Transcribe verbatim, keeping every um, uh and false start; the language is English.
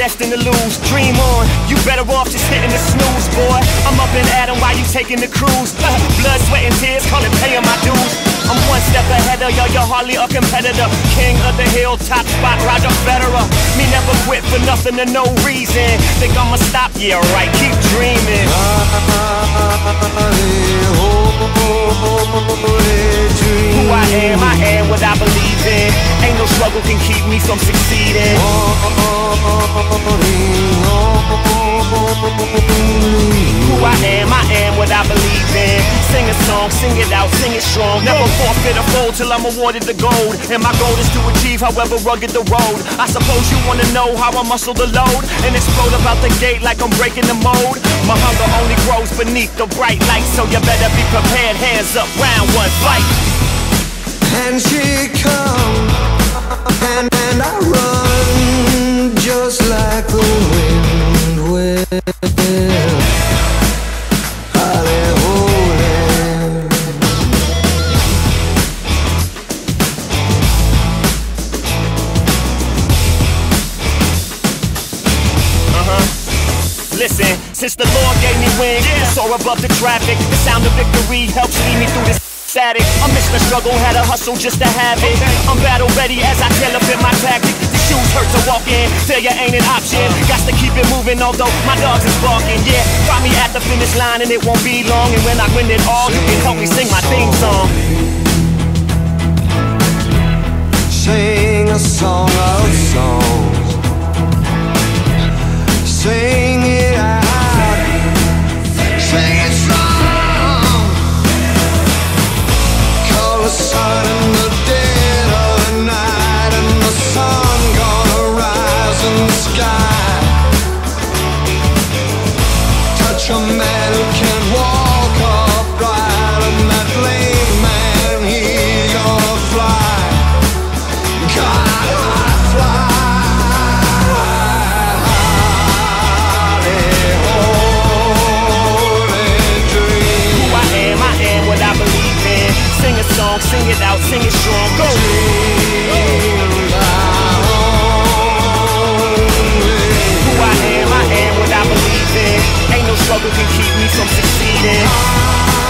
destined to lose. Dream on, you better off just hitting the snooze, boy. I'm up and at 'em while you taking the cruise. Blood, sweat, and tears, call it paying my dues. I'm one step ahead of you, you're hardly a competitor. King of the hill, top spot, Roger Federer. Me never quit for nothing and no reason. Think I'ma stop? Yeah, right, keep dreaming. Who I am, I am what I believe in. Ain't no struggle can keep me from succeeding. Who I am, I am what I believe in. Sing a song, sing it out, sing it strong. Never forfeit a fold till I'm awarded the gold. And my goal is to achieve however rugged the road. I suppose you wanna know how I muscle the load and explode about the gate like I'm breaking the mold. My hunger only grows beneath the bright light, so you better be prepared, hands up, round one, fight. And she come, and, and I run, just like the wind will. Holly Holy. Uh-huh. Listen, since the Lord gave me wings, yeah. I soar above the traffic. The sound of victory helps lead me through this static. I missed the struggle, had a hustle just to have it. Okay. I'm battle ready as I develop my tactic. The shoes hurt to walk in, failure ain't an option. Got to keep it moving, although my dogs is barking. Yeah, find me at the finish line and it won't be long. And when I win it all, you can help me sing my theme song. Sing a song of songs. Sing it out. Sing it strong. The sun in the dead of the night, and the sun gonna rise in the sky. Touch a man who can walk upright, and that lame man, he gonna fly. God, I fly. Holy dream. Who I am, I am what I believe. Sing a song, sing it out, sing it strong, go! Who I am, I am what I believe in. Ain't no struggle can keep me from succeeding.